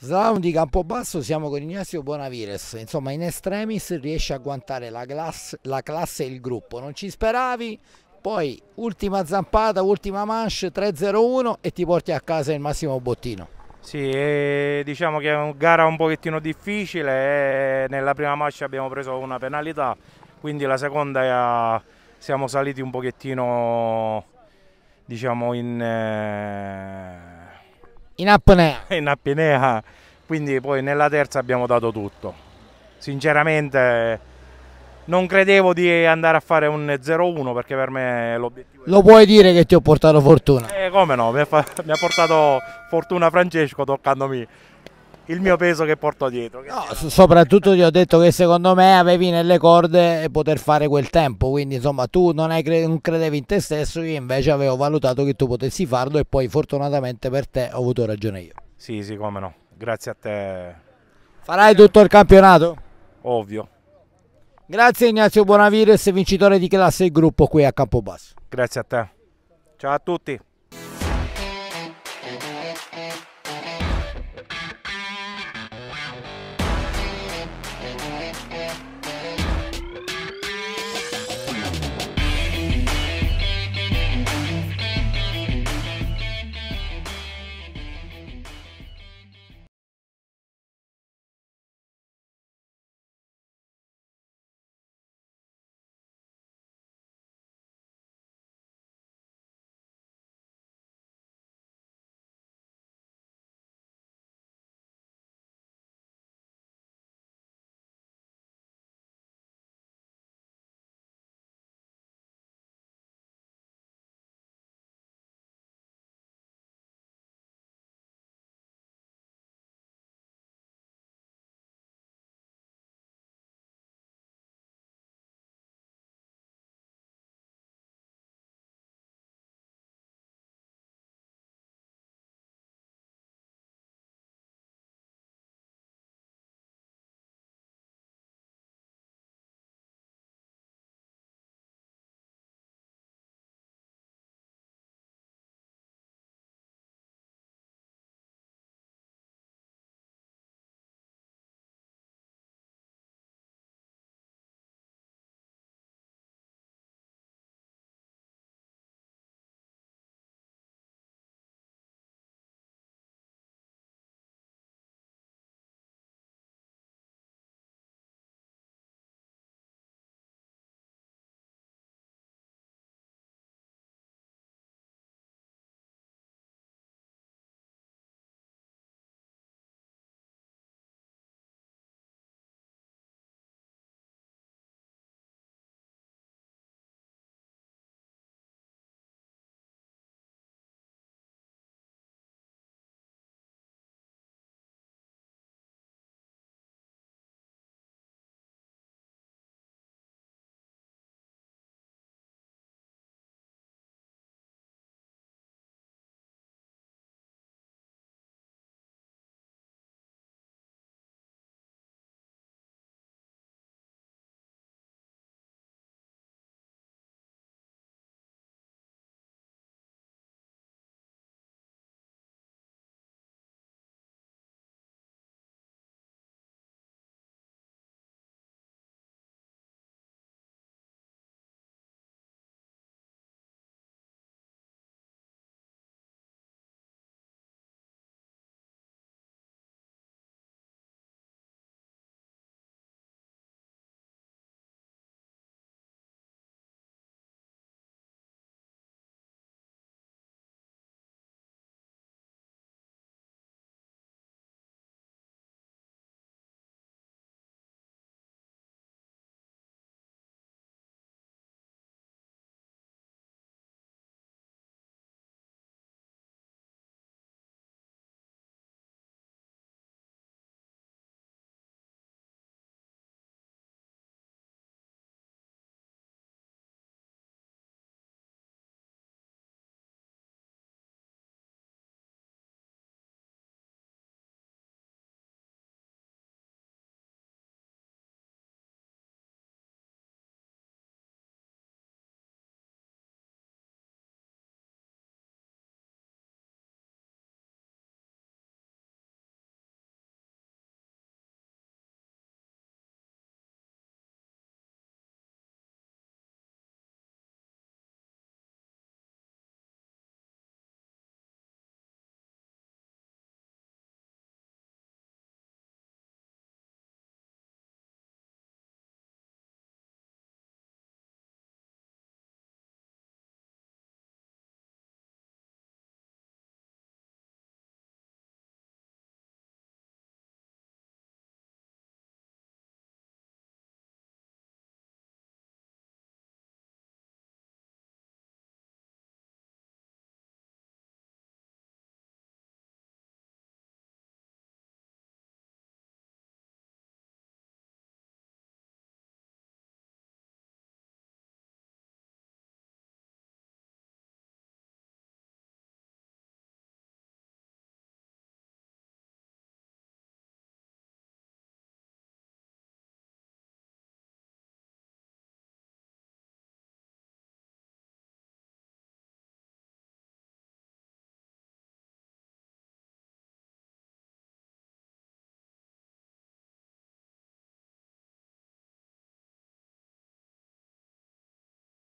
Slalom di Campobasso, siamo con Ignazio Bonavires. Insomma, in extremis riesce a guantare la classe e il gruppo. Non ci speravi, poi ultima zampata, ultima manche, 3-0-1 e ti porti a casa il massimo bottino. Sì, diciamo che è una gara un pochettino difficile. Nella prima manche abbiamo preso una penalità, quindi la seconda siamo saliti un pochettino, diciamo, in apnea, quindi poi nella terza abbiamo dato tutto. Sinceramente non credevo di andare a fare un 0-1, perché per me l'obiettivo... Lo puoi dire che ti ho portato fortuna? Come no, mi ha portato fortuna Francesco toccandomi il mio peso che porto dietro. No, soprattutto ti ho detto che secondo me avevi nelle corde poter fare quel tempo, quindi insomma tu non credevi in te stesso, io invece avevo valutato che tu potessi farlo e poi fortunatamente per te ho avuto ragione io. Sì, come no, grazie a te. Farai tutto il campionato? Ovvio. Grazie Ignazio Bonavires, vincitore di classe e gruppo qui a Campobasso. Grazie a te. Ciao a tutti.